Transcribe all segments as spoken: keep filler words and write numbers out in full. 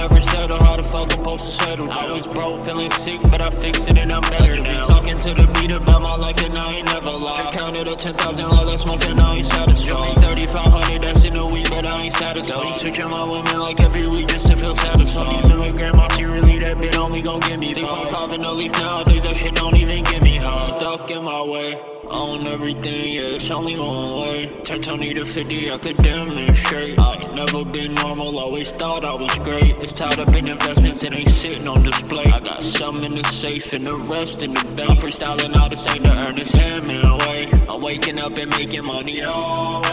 never settle, how the fuck I'm supposed to settle down? I was broke, feeling sick, but I fixed it and I'm better now. I be talking to the beat about my life and I ain't never lied. Counted up ten thousand all that smoke and I ain't satisfied. thirty-five hundred, that's in a week, but I ain't satisfied. Be switching my women like every week just to feel satisfied. twenty milligrams, I see really that bitch only gon' give me three point five and no leaf nowadays, that shit don't even get me high. Stuck in my way, on everything, yeah, it's only one way. Turn Tony to fifty, I could damn near straight. I never been normal, always thought I was great. It's tied up in investments, it ain't sitting on display. I got some in the safe and the rest in the bank. I'm freestyling out the same to earn this Hammond way. I'm waking up and making money always.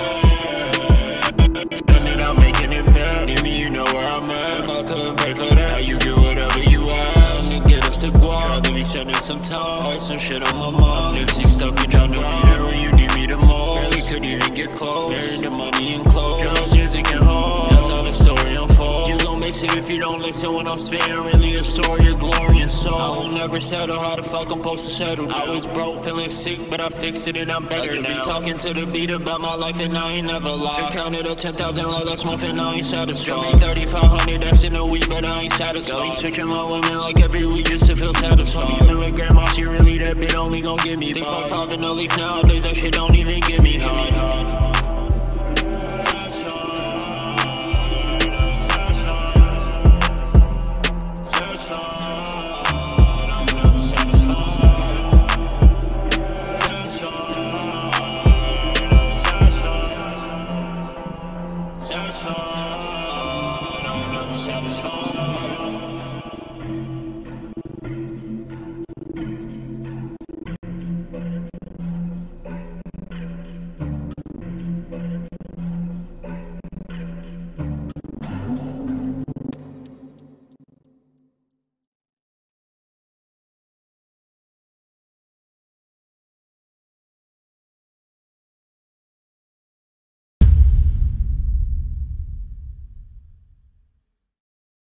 And I'm making it bad, baby, you know where I'm at. I couldn't pay for that, now you get whatever you ask. You get us to go out, to be spending some time. All some shit on my mind, Nipsey stuck in trying to be there when you need me the most. Barely could even get close, buried the money in clothes. Drugs, music, and hoes, that's how the story unfolds. You gon' miss it if you don't listen when I'm spitting. Really a story of glory and soul. I won't ever settle, how the fuck I'm supposed to settle down? I was broke, feeling sick, but I fixed it and I'm better now. I could be talking to the beat about my life and I ain't never lied. Counted up ten thousand like last month and I ain't satisfied. thirty-five hundred, that's in a week, but I ain't satisfied. Be switching my women like every week just to feel satisfied. twenty milligrams, I see really that bitch only gon' give me five. three point five and no leaf nowadays, that shit don't even get me high.